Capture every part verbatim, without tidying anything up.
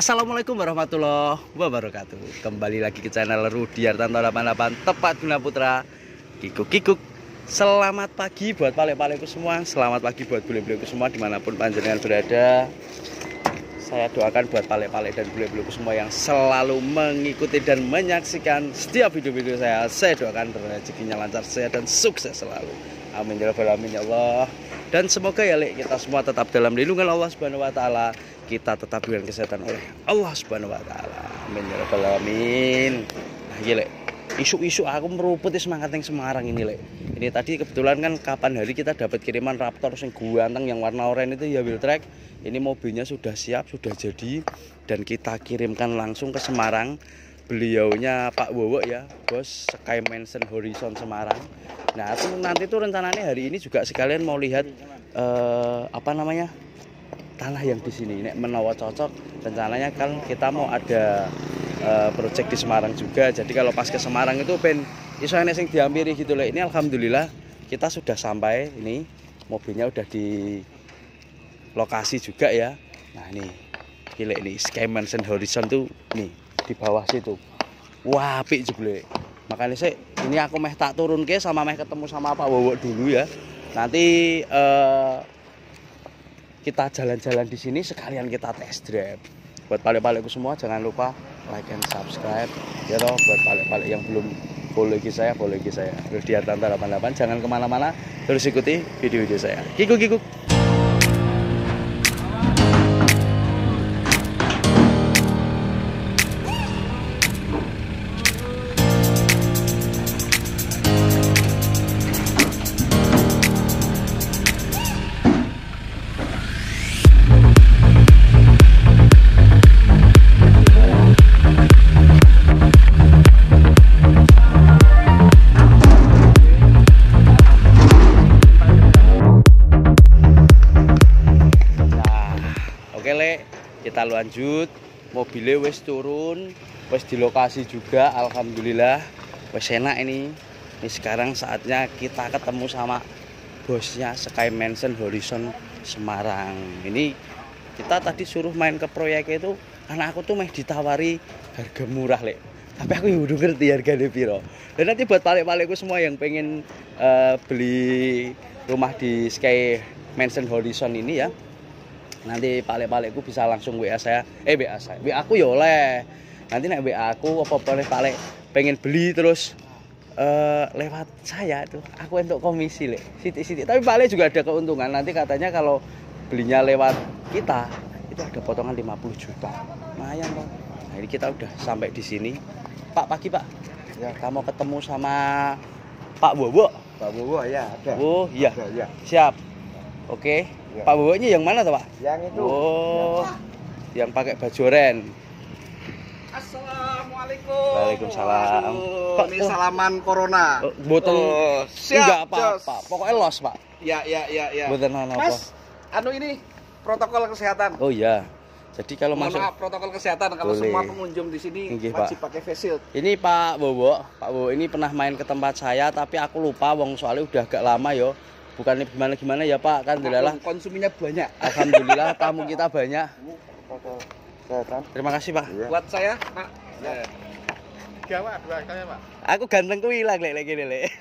Assalamualaikum warahmatullahi wabarakatuh. Kembali lagi ke channel Rudi Hartanto delapan delapan Tepat Guna Putra. Kikuk-kikuk. Selamat pagi buat pale-paleku semua. Selamat pagi buat bule-buleku semua dimanapun panjenengan berada. Saya doakan buat pale-pale dan bule-buleku semua yang selalu mengikuti dan menyaksikan setiap video-video saya. Saya doakan rezekinya lancar, sehat dan sukses selalu. Amin ya rabbal alamin ya Allah. Dan semoga ya Lek, kita semua tetap dalam lindungan Allah Subhanahu wa taala. Kita tetap diberikan kesehatan oleh Allah Subhanahu wa taala. Amin ya rabbal alamin. Nah, ya Lek, isu-isu aku meruput semangat yang Semarang ini Lek. Ini tadi kebetulan kan kapan hari kita dapat kiriman Raptor sing ganteng yang warna oranye itu ya Wildtrak. Ini mobilnya sudah siap, sudah jadi dan kita kirimkan langsung ke Semarang. Beliaunya Pak Wowo ya, bos Sky Mansion Horizon Semarang. Nah, itu nanti tuh rencananya hari ini juga sekalian mau lihat eh, apa namanya? tanah yang di sini. Nek menawa cocok, rencananya kan kita mau ada Uh, proyek di Semarang juga. Jadi kalau pas ke Semarang itu ben iso ene sing diampiri gitu loh. Ini alhamdulillah kita sudah sampai. Ini mobilnya udah di lokasi juga ya. Nah, ini gile ini Sky Mansion Horizon tuh nih di bawah situ. Wah, apik jebule. Makanya sih ini aku meh tak turun ke sama meh ketemu sama Pak Wowo dulu ya. Nanti uh, kita jalan-jalan di sini sekalian kita test drive. Buat pale-paleku semua jangan lupa like and subscribe ya toh. Buat pale-pale yang belum follow IG saya, follow IG saya Rudi Hartanto delapan delapan, jangan kemana-mana, terus ikuti video-video saya. Kikuk-kikuk. Kita lanjut, mobilnya wes turun, wes di lokasi juga, alhamdulillah wes enak ini. Ini sekarang saatnya kita ketemu sama bosnya Sky Mansion Horizon Semarang. Ini kita tadi suruh main ke proyeknya itu, anak aku tuh meh ditawari harga murah Lek. Tapi aku udah ngerti harganya piro. Dan nanti buat palik-palikku semua yang pengen uh, beli rumah di Sky Mansion Horizon ini ya. Nanti palik-palikku bisa langsung W A saya, eh W A saya, W A aku ya oleh. Nanti nek W A aku apa palik-palik pengen beli terus uh, lewat saya tuh, aku untuk komisi Lek, sitik-sitik. Tapi palik juga ada keuntungan. Nanti katanya kalau belinya lewat kita itu ada potongan lima puluh juta. Lumayan kok. Nah, ini kita udah sampai di sini. Pak, pagi Pak. Ya, kamu ketemu sama Pak Wowo. Pak Wowo ya, ada. Oh, iya. Ada, ya. Siap. Oke. Okay. Ya. Pak Wowo yang mana tuh Pak? Yang itu. Oh, ya. Yang pakai baju oren. Assalamualaikum. Waalaikumsalam. Kok ini salaman corona? Boten. Uh, siap, enggak apa-apa. Pokoknya los Pak. Ya ya ya ya. Boten apa. Mas, anu ini protokol kesehatan. Oh iya. Jadi kalau masuk protokol kesehatan kalau boleh. Semua pengunjung di sini Inggi, wajib Pak. Pakai face shield. Ini Pak Wowo, Pak Wowo ini pernah main ke tempat saya tapi aku lupa wong soalnya udah agak lama yo. Bukannya gimana-gimana ya Pak, kan alhamdulillah konsuminya banyak. Alhamdulillah tamu kita banyak. Terima kasih Pak. Buat saya, Pak. Ya. Gawat dua kali Pak. Aku ganteng ku hilang Lek lagi Lek.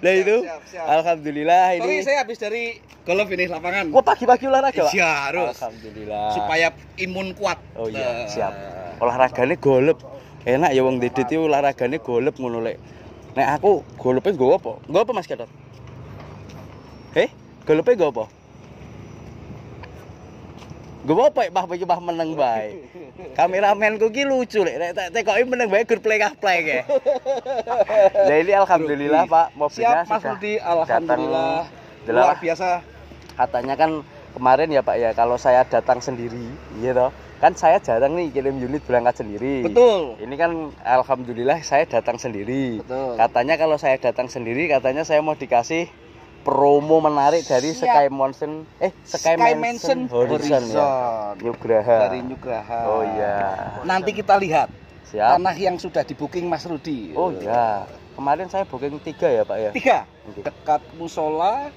Nah itu, siap, siap, siap. Alhamdulillah ini. Sorry, saya habis dari golf ini lapangan. Kok oh, pagi-pagi olahraga Pak? Iya harus. Alhamdulillah. Supaya imun kuat. Oh iya, siap. Olahraganya golf. Enak ya wong Didit itu olahraganya golf ngono Lek. Nah aku golopnya gue apa? Gue apa Mas Gatot? Eh? Golopnya gue apa? Gue apa ya? Bah bagi bah meneng baik. Kameramenku ki lucu lek. Nek tekoki meneng baik gur play kah play ya. Nah ini alhamdulillah Pak mobilnya Siap, sudah. Siap Mas Rudi, alhamdulillah. Luar biasa. Katanya kan kemarin ya Pak ya kalau saya datang sendiri gitu. Kan saya jarang nih kirim unit berangkat sendiri. Betul. Ini kan alhamdulillah saya datang sendiri. Betul. Katanya kalau saya datang sendiri katanya saya mau dikasih promo menarik dari Sky Mansion eh Sky, Sky Mansion Horizon, Horizon. Ya. Nugraha. Dari Nugraha. Oh iya. Nanti kita lihat. Siap. Tanah yang sudah di booking Mas Rudi. Oh iya. Kemarin saya booking tiga ya Pak ya. Tiga. Okay. Dekat musola,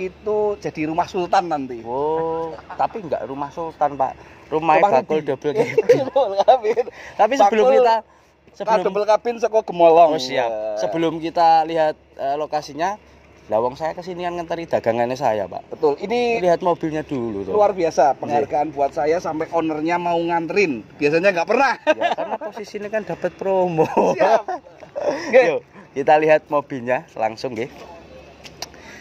itu jadi rumah sultan nanti. Oh, tapi enggak rumah sultan, Pak. Rumah bakul double kabin. Tapi sebelum bakul, kita sebelum double kabin saka gemolong. Oh, siap. Yeah. Sebelum kita lihat uh, lokasinya, lawang saya kesini kan ngenteri dagangannya saya, Pak. Betul. Ini lihat mobilnya dulu tuh. Luar biasa penghargaan yeah. buat saya, sampai ownernya mau nganterin. Biasanya nggak pernah. Ya, karena posisinya kan dapat promo. Siap. Yuk, kita lihat mobilnya langsung, nggih.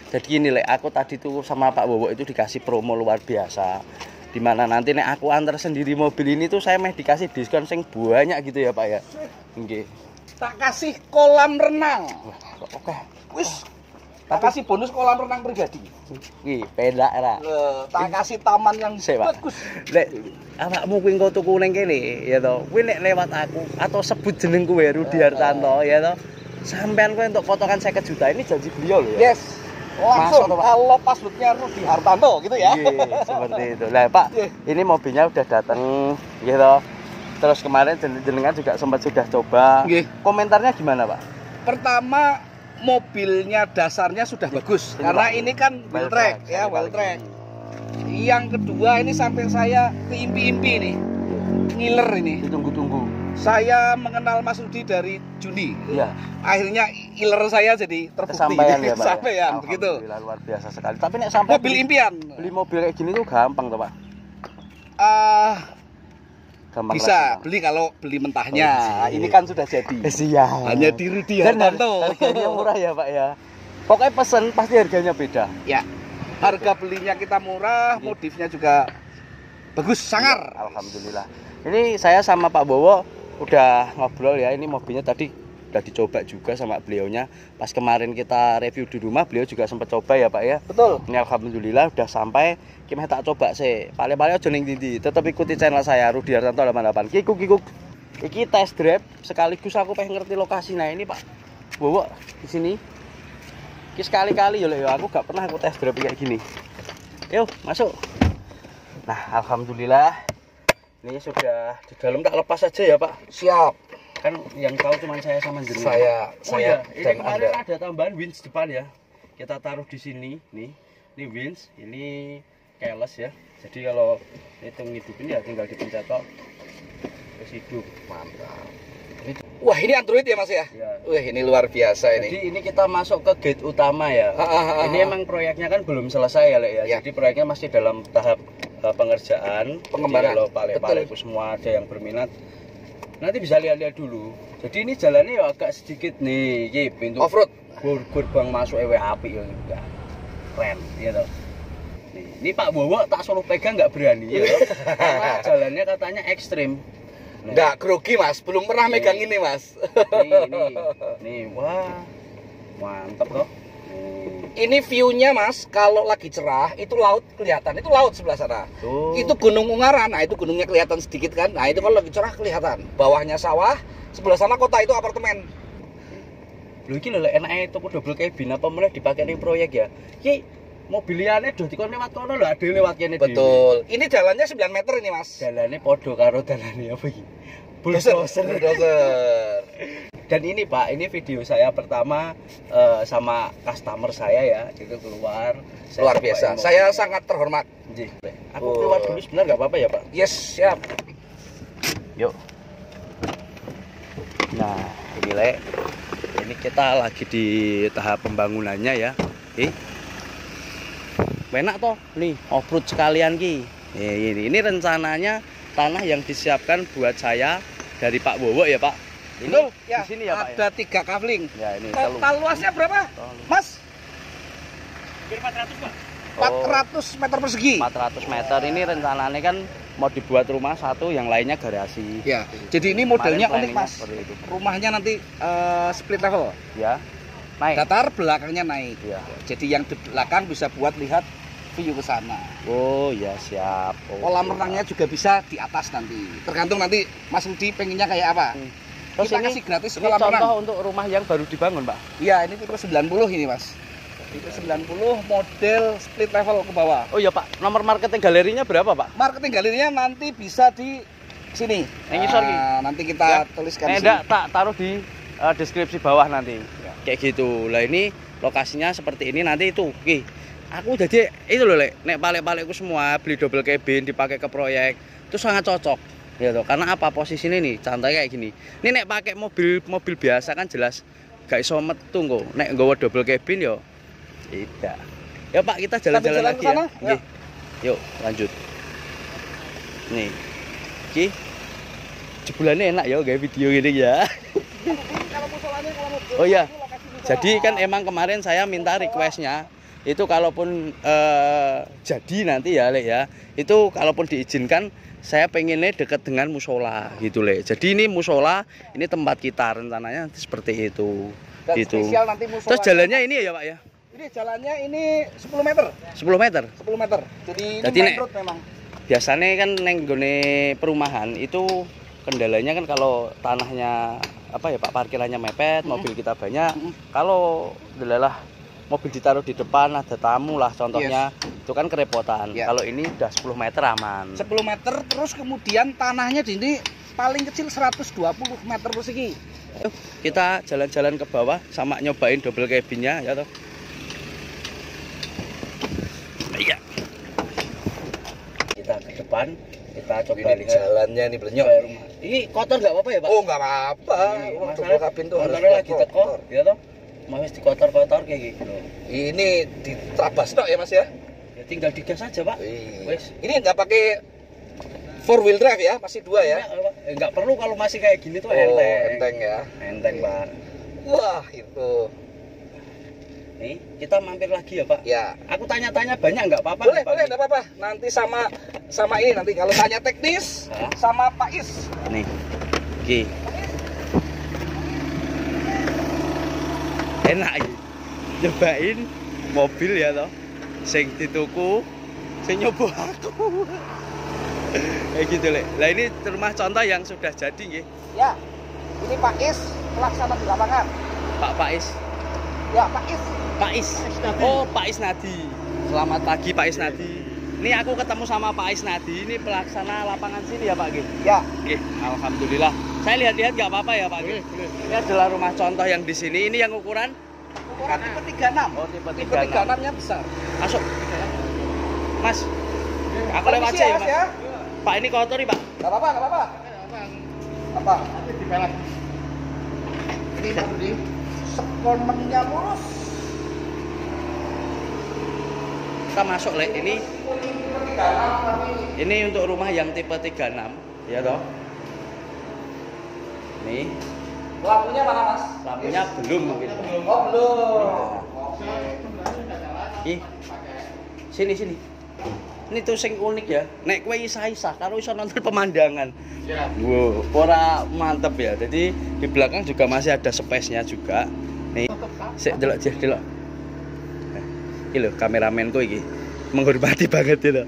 Jadi ini, Lek, aku tadi tuh sama Pak Wowo itu dikasih promo luar biasa, dimana nanti nek aku antar sendiri mobil ini tuh saya meh dikasih diskon sing banyak gitu ya, Pak ya. Nggih. Tak kasih kolam renang. Oke. Wis. Tak kasih bonus kolam renang pribadi. Nggih, penak ra. Tak kasih taman yang bagus. Lek awakmu kuwi engko tuku ning kene ya to. Kuwi nek lewat aku atau sebut jeneng kowe Rudi Hartanto ya to. Sampean kowe untuk potongan seket juta ini janji beliau lho ya. Yes. Langsung kalau passwordnya Rudi Hartanto gitu ya. Yeah, seperti itu. Nah Pak, yeah. ini mobilnya udah datang gitu. Terus kemarin jenengan juga sempat sudah coba. Yeah. Komentarnya gimana, Pak? Pertama, mobilnya dasarnya sudah yeah. bagus. Ini karena ini kan Wildtrak ya, Wildtrak. Yang kedua, ini sampai saya keimpi-impi nih. Yeah. Ngiler ini. Ditunggu-tunggu. Saya mengenal Mas Rudi dari Juni. Iya. Akhirnya iler saya jadi terbukti. Sampaian ya, Pak. Sampaian begitu. Luar biasa sekali. Tapi nek sampai mobil impian. Beli mobil kayak gini tuh gampang, Pak. Ah. Uh, gampang. Bisa beli kalau beli mentahnya. Beli. Ini kan sudah jadi. Siap. Hanya di Rudi Hartanto. Harganya murah ya, Pak ya. Pokoknya pesen pasti harganya beda. Ya. Harga belinya kita murah, modifnya juga bagus, sangar. Alhamdulillah. Ini saya sama Pak Wowo udah ngobrol ya, ini mobilnya tadi udah dicoba juga sama beliaunya. Pas kemarin kita review di rumah, beliau juga sempat coba ya, Pak ya. Betul. Ini alhamdulillah udah sampai. Kita tak coba sih. Paling-paling aja ning ndi. Tetap ikuti channel saya Rudi Hartanto delapan delapan. Kikuk kikuk. Iki test drive sekaligus aku pengen ngerti lokasi. Nah, ini Pak Wowo di sini. Iki sekali-kali ya, aku gak pernah aku test drive kayak gini. Yuk, masuk. Nah, alhamdulillah ini sudah di dalam, tak lepas aja ya, Pak. Siap. Kan yang tahu cuma saya sama jenengan. Saya, oh, saya. Ya. Ini kemarin ada tambahan winch depan ya. Kita taruh di sini, nih. Ini winch, ini keles ya. Jadi kalau itu ngidupin ya tinggal dipencet tok. Terus hidup. Mantap. Wah, ini Android ya, Mas ya? Ya. Wah, ini luar biasa ini. Jadi ini kita masuk ke gate utama ya. Ha, ha, ha, ini ha. Emang proyeknya kan belum selesai ya, Lek ya. Ya. Jadi proyeknya masih dalam tahap uh, pengerjaan, pengembangan. Kalau Pak-Pak semua ada yang berminat, nanti bisa lihat-lihat dulu. Jadi ini jalannya agak sedikit nih, ya, pintu off-road. Gerbang masuk ewe api ya. Keren, ya toh. Ini Pak Wowo tak suruh pegang nggak berani ya. Karena jalannya katanya ekstrim. Enggak grogi, Mas, belum pernah megang ini, Mas. Ini, nih, wah, mantep kok. Ini viewnya, Mas, kalau lagi cerah itu laut kelihatan, itu laut sebelah sana. Tuh. Itu Gunung Ungaran, nah itu gunungnya kelihatan sedikit kan. Nah itu kalau lagi cerah kelihatan. Bawahnya sawah, sebelah sana kota, itu apartemen. Loh, ini lho enaknya itu double cabin apa mulai dipakai di proyek ya. Ki mobiliannya udah dikon lewat kono lho, ada lewat kene. Betul. Dewi. Ini jalannya sembilan meter ini, Mas. Jalannya podo karo dalane apa iki? Bulldozer, bulldozer. Dan ini, Pak, ini video saya pertama uh, sama customer saya ya. Itu keluar. Luar biasa. Emosi. Saya sangat terhormat. Nggih. Aku oh. keluar dulu sebenarnya nggak apa-apa ya, Pak? Yes, siap. Yuk. Nah, ini, Lek. Ini kita lagi di tahap pembangunannya ya. Oke. Enak toh nih off-road sekalian ki. Ini, ini rencananya tanah yang disiapkan buat saya dari Pak Wowo ya, Pak. Ini Loh, ya, di sini ya, Pak. Ada ya? tiga kafling. Ya, ini total luasnya berapa, Tolu. Mas? empat ratus, Pak. Oh, empat ratus meter persegi. empat ratus meter ini rencananya kan mau dibuat rumah satu, yang lainnya garasi. Ya. Jadi ini modelnya unik, Mas. Rumahnya nanti uh, split level. Ya. Naik. Datar belakangnya naik. Ya. Jadi yang di belakang bisa buat lihat view ke sana. Oh ya, siap. Oh, kolam renangnya juga bisa di atas nanti. Tergantung nanti Mas Rudi pengennya kayak apa. Hmm. Terus kita ini kasih gratis ini kolam renang. Contoh untuk rumah yang baru dibangun, Pak. Iya, ini tipe sembilan puluh ini, Mas. Tipe sembilan puluh model split level ke bawah. Oh iya, Pak. Nomor marketing galerinya berapa, Pak? Marketing galerinya nanti bisa di sini. Nah, nah, nanti kita ya. tuliskan di sini. Enggak, tak taruh di uh, deskripsi bawah nanti. Kayak gitu lah, ini lokasinya seperti ini nanti itu. Oke, Aku jadi itu loh, Lek. Nek balik-balikku semua beli double cabin dipakai ke proyek. Itu sangat cocok. Gitu. Karena apa? Posisinya nih, santai kayak gini. Ini nek pakai mobil mobil biasa kan jelas gak iso metu kok. Nek nggawa double cabin yo. Tidak. Ya Pak, kita jalan-jalan lagi ya. ya. Yuk, lanjut. Nih. Ki. Jebulannya enak ya kayak video gini ya. Oh iya. Jadi kan emang kemarin saya minta requestnya itu kalaupun eh, jadi nanti ya Lek ya, itu kalaupun diizinkan saya pengennya dekat dengan musola gitu Lek. Jadi ini musola, ini tempat kita rencananya seperti itu. Dan gitu. Nanti terus jalannya ini ya Pak ya? Ini jalannya ini sepuluh meter. sepuluh meter. sepuluh meter. Jadi, Jadi ini main road memang. Biasanya kan neng gone perumahan itu kendalanya kan kalau tanahnya apa ya Pak, parkirannya mepet, mm-hmm. mobil kita banyak. Mm-hmm. Kalau lelah mobil ditaruh di depan ada tamu lah contohnya, yes. itu kan kerepotan. Yeah. Kalau ini udah sepuluh meter aman. sepuluh meter terus kemudian tanahnya di sini paling kecil seratus dua puluh meter persegi. Kita jalan-jalan ke bawah sama nyobain double cabinnya ya toh. Iya. Kita ke depan, kita coba ini jalannya ini belenyok. Ini kotor nggak apa-apa ya Pak? Oh nggak apa-apa. Nah, double cabin tuh harus lagi tekor ya toh. Mas dikotor-kotor kayak gitu. Ini diterabas tok ya Mas ya? Ya tinggal digas aja Pak. Wes. Ini nggak pakai four wheel drive ya, masih dua ya? Nggak perlu kalau masih kayak gini tuh oh, enteng. Enteng ya. Enteng Oke. Pak. Wah itu. Nih kita mampir lagi ya Pak. Ya. Aku tanya-tanya banyak nggak apa-apa? Boleh boleh nggak apa-apa. Nanti sama sama ini nanti kalau tanya teknis Hah? sama Pak Is. Nih. Oke. Enak iki. Nyobain mobil ya toh. Sing dituku, sing nyoba aku. Kayak gitu, Lek. Lah ini rumah contoh yang sudah jadi nggih. Ya. Ini Pak Is pelaksana di lapangan. Pak Pak Is. Ya, Pak Is. Pak Is. Oh, Pak Isnadi. Selamat pagi Pak Isnadi. Ini aku ketemu sama Pak Isnadi, ini pelaksana lapangan sini ya Pak G? Ya. Oke, alhamdulillah. Saya lihat-lihat nggak apa-apa ya Pak G? Ini adalah rumah contoh yang di sini. Ini yang ukuran? Ukuran tipe tiga puluh enam. Oh, tipe tiga puluh enam. tipe tiga puluh enam-nya besar. Masuk. Mas, aku lewat aja ya Pak. Ya. Pak, ini kotor nih Pak. Nggak apa-apa, nggak apa-apa. Apa? Di pelet. Ini Pak Rudi. Sekolmennya lurus. Kita masuk Lek, ini ini untuk rumah yang tipe tiga puluh enam ya toh. Nih lampunya mana Mas? Lampunya yes. belum mungkin oh belum okay. Ih sini sini ini tuh sing unik ya, nek kowe isa-isa karo iso nonton pemandangan yeah. Wow ora mantep ya, jadi di belakang juga masih ada space-nya juga nih. Sik delok jeh delok iki lho kameramenku iki menghormati banget ya loh.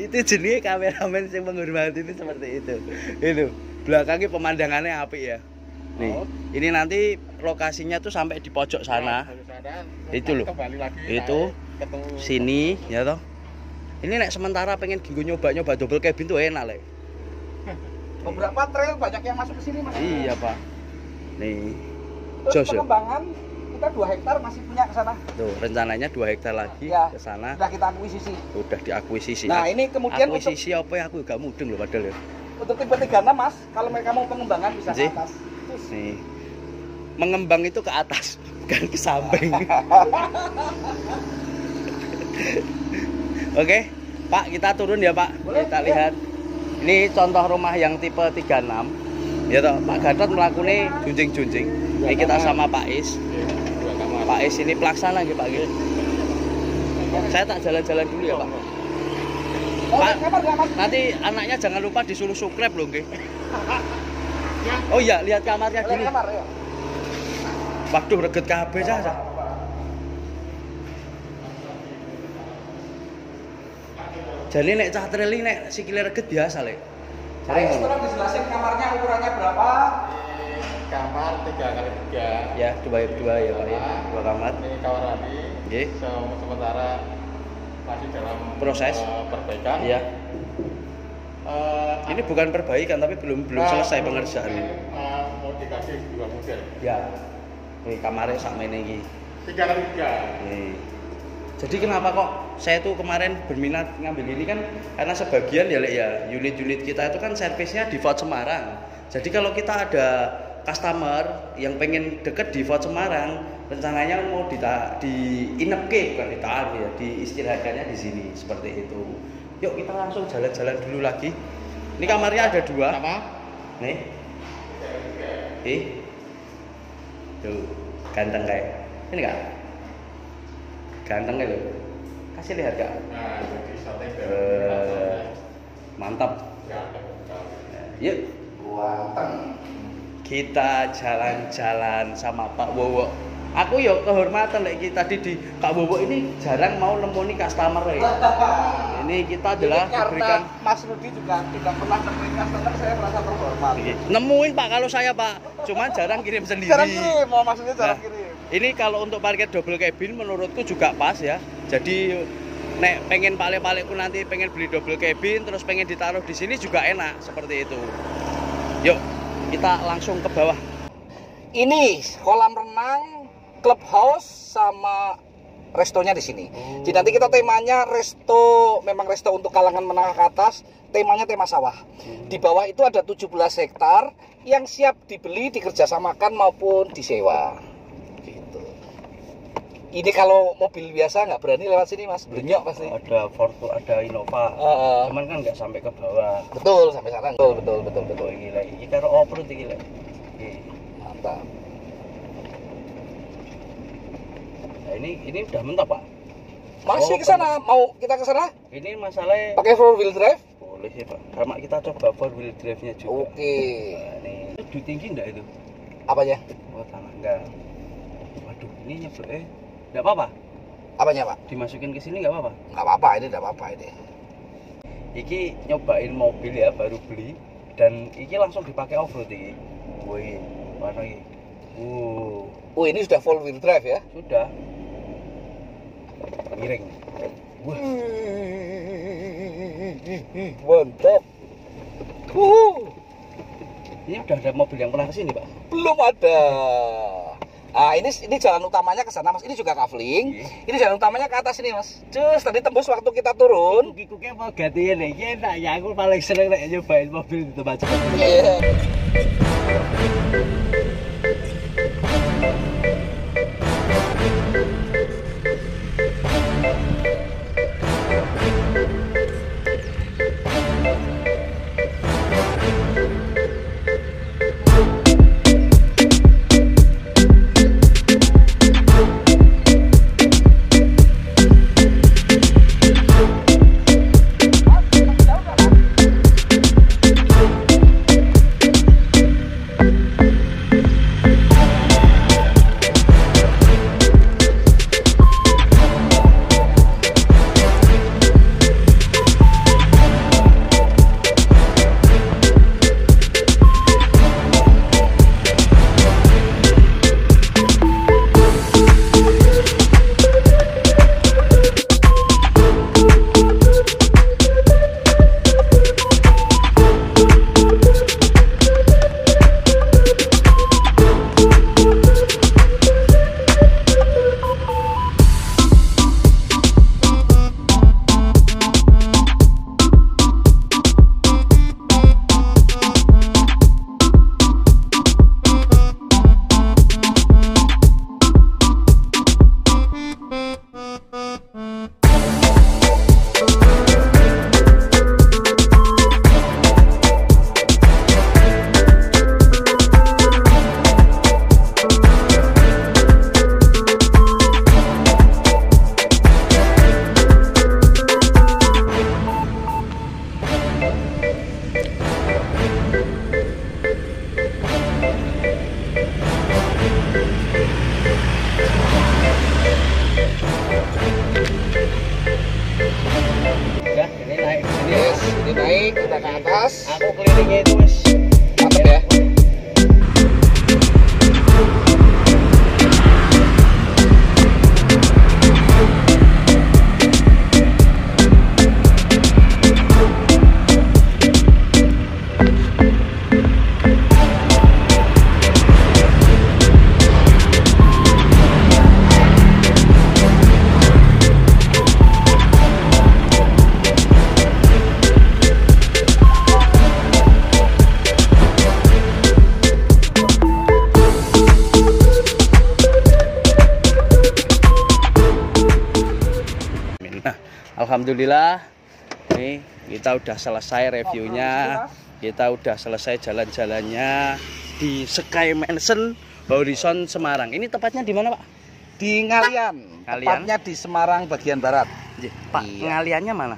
Itu jenis kameramen yang menghormati itu seperti itu. Itu belakangnya pemandangannya apik ya. Nih, oh. Ini nanti lokasinya tuh sampai di pojok sana. Nah, itu loh. Itu ketemu. Sini ya toh. Ini nek sementara pengen gue nyoba-nyoba double cabin tuh enak Lek. Beberapa trail banyak yang masuk ke sini Mas. Iya, Pak. Nih. Jos kita dua hektar masih punya ke sana. Tuh, rencananya dua hektar lagi ya, ke sana. Sudah kita akuisisi. Sudah diakuisisi. Nah, ini kemudian akuisisi untuk, apa aku gak mudeng loh padahal ya. Untuk tipe tiga puluh enam Mas, kalau mereka mau pengembangan bisa Jih. ke atas. Terus. Nih. Mengembang itu ke atas, bukan ke samping. Oke, Pak, kita turun ya, Pak. Boleh, kita ya. lihat. Ini contoh rumah yang tipe tiga puluh enam. Ya toh, Pak Gatot melakukan junjing-junjing. Ini kita sama Pak Is. Pak Is ini pelaksana gitu Pak. Saya tak jalan-jalan dulu ya Pak. Pak, nanti anaknya jangan lupa disuruh subscribe loh, nggih. Oh iya, lihat kamarnya gini. Waduh reget kabeh saja. Jadi nek cah treli nek sikile reget biasa Lek. Jadi tolong dijelasin kamarnya ukurannya berapa? Kamar tiga kali tiga ya, dua kali dua ya Pak ya, dua kamar. Ini kamar mandi. Nggih. Sementara masih dalam proses uh, perbaikan. Iya. Uh, ini bukan perbaikan tapi belum belum uh, selesai pengerjaan. Uh, mau dikasih dua model. Ya. Ini kamarnya sak mene iki. tiga kali tiga. Hmm. Jadi kenapa kok saya tuh kemarin berminat ngambil ini kan karena sebagian ya, ya unit-unit kita itu kan servisnya di Ford Semarang. Jadi kalau kita ada customer yang pengen deket di Ford Semarang, rencananya mau dita, di inepke bukan ditaruh ya, di istirahatnya di sini seperti itu. Yuk kita langsung jalan-jalan dulu lagi. Ini kamarnya ada dua. Apa? Nih. Ih. Tuh, ganteng kayak. Ini enggak? Ganteng ya lo, kasih lihat kak. Nah, jadi sate uh, mantap. Yuk, ganteng. Kita jalan-jalan sama Pak Wowo. Aku yuk kehormatan lagi tadi di Pak Wowo ini jarang mau nemoni customer ya. Ini kita adalah jadi, diberikan. Mas Rudi juga tidak pernah nemuin customer, saya merasa terhormat. Nemuin Pak kalau saya Pak, cuman jarang kirim sendiri. Jarang kirim, mau maksudnya jarang nah. kirim. Ini kalau untuk parkir double cabin menurutku juga pas ya. Jadi nek pengen pale-paleku nanti pengen beli double cabin terus pengen ditaruh di sini juga enak seperti itu. Yuk, kita langsung ke bawah. Ini kolam renang, clubhouse sama restonya di sini. Hmm. Jadi nanti kita temanya resto, memang resto untuk kalangan menengah ke atas, temanya tema sawah. Hmm. Di bawah itu ada tujuh belas hektar yang siap dibeli, dikerjasamakan maupun disewa. Ini kalau mobil biasa nggak berani lewat sini mas, belenyok pasti. Ada Ford, ada Innova, uh, cuman kan nggak sampai ke bawah. Betul, sampai sana. Betul, betul, betul, betul. Gila, ini karo off-road gila. Mantap. Nah, ini ini udah mentah pak. Masih oh, ke sana, mau kita ke sana? Ini masalahnya. Pakai four wheel drive? Boleh ya pak. Sama kita coba four wheel drive-nya juga. Oke. Okay. Nah, ini duit tinggi nggak itu? Apanya? Oh tanah nggak. Waduh, ini nyebut eh. Enggak apa-apa? Apanya, Pak? Dimasukin ke sini enggak apa-apa? Enggak apa-apa, ini enggak apa-apa ini. Iki nyobain mobil ya baru beli dan iki langsung dipakai off-road iki. Woi, warna iki. Uh. Oh, ini sudah full wheel drive ya? Sudah. Miring. Wah. Mantap. Uhuh. Ini udah ada mobil yang pernah kesini, Pak? Belum ada. Ah ini ini jalan utamanya ke sana Mas. Ini juga kafling. Yeah. Ini jalan utamanya ke atas ini Mas. Cus tadi tembus waktu kita turun. Kikuknya mau gantiin ya. Enak ya aku paling seneng nek nyobain mobil di tempat seperti ini. Yeah. Alhamdulillah nih kita udah selesai reviewnya, kita udah selesai jalan-jalannya di Sky Mansion Horizon Semarang. Ini tepatnya di mana, Pak? Di Ngaliyan, tepatnya di Semarang bagian barat. Pak, iya. Ngaliyannya mana?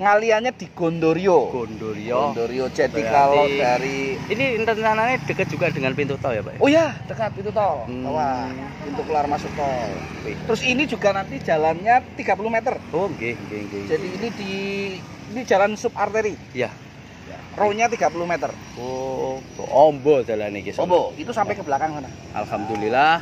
Ngaliyannya di Gondoriyo. Gondoriyo. Gondoriyo. Jadi Berarti, kalau dari ini rencananya dekat juga dengan pintu tol ya, Pak? Oh ya, dekat pintu tol. Hmm. Wah, pintu keluar masuk tol. Terus ini juga nanti jalannya tiga puluh meter. Oh, nggih, nggih, nggih. Jadi ini di ini jalan sub arteri. Iya. Row-nya tiga puluh meter. Oh, ombo jalan ini. Ombo, itu sampai ke belakang sana. Alhamdulillah.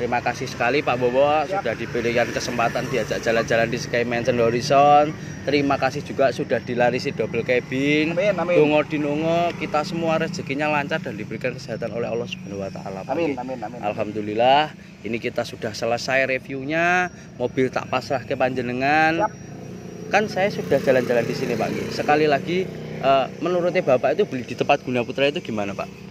Terima kasih sekali Pak Wowo sudah diberikan kesempatan diajak jalan-jalan di Sky Mansion Horizon. Terima kasih juga sudah dilarisi double cabin. Amin, amin. Dongo dinongo, kita semua rezekinya lancar dan diberikan kesehatan oleh Allah Subhanahu wa taala. Amin, amin, amin. Alhamdulillah, ini kita sudah selesai reviewnya. Mobil tak pasrah ke panjenengan. Siap. Kan saya sudah jalan-jalan di sini, Pak. Sekali lagi uh, menurutnya Bapak itu beli di Tepat Guna Putra itu gimana, Pak?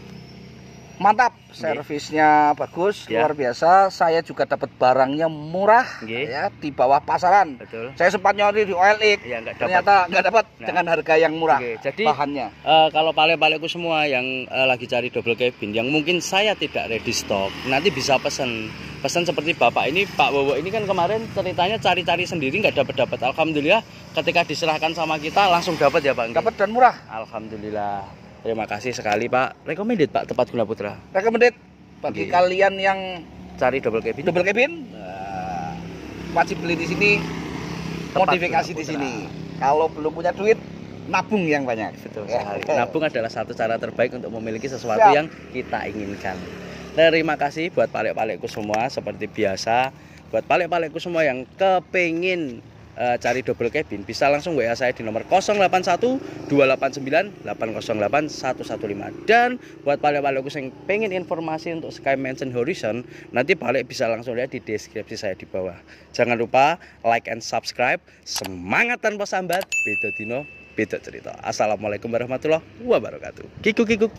Mantap, servisnya okay. Bagus, yeah. Luar biasa. Saya juga dapat barangnya murah, okay. Ya, di bawah pasaran. Betul. Saya sempat nyari di O L X, yeah, ternyata nggak dapat nah. Dengan harga yang murah. Okay. Jadi bahannya, uh, kalau pale-paleku semua yang uh, lagi cari double cabin, yang mungkin saya tidak ready stock, nanti bisa pesan, pesan seperti Bapak ini, Pak Wowo ini kan kemarin ceritanya cari-cari sendiri nggak dapat-dapat. Alhamdulillah, ketika diserahkan sama kita langsung dapat ya, Bang. Dapat dan murah. Alhamdulillah. Terima kasih sekali Pak. Recommended Pak Tepat Guna Putra. Recommended bagi yeah. Kalian yang cari double cabin. Double cabin nah, wajib beli di sini. Tepat modifikasi di sini. Kalau belum punya duit, nabung yang banyak. Betul sekali. Yeah. Nabung adalah satu cara terbaik untuk memiliki sesuatu Siap. Yang kita inginkan. Terima kasih buat palek-palekku semua seperti biasa. Buat palek-palekku semua yang kepengin cari double cabin bisa langsung W A saya di nomor nol delapan satu dua delapan sembilan delapan nol delapan satu satu lima. Dan buat balik-balikku yang pengen informasi untuk Sky Mansion Horizon, nanti balik bisa langsung lihat di deskripsi saya di bawah. Jangan lupa like and subscribe. Semangat tanpa sambat, beda dino beda cerita. Assalamualaikum warahmatullahi wabarakatuh. Kikuk kikuk.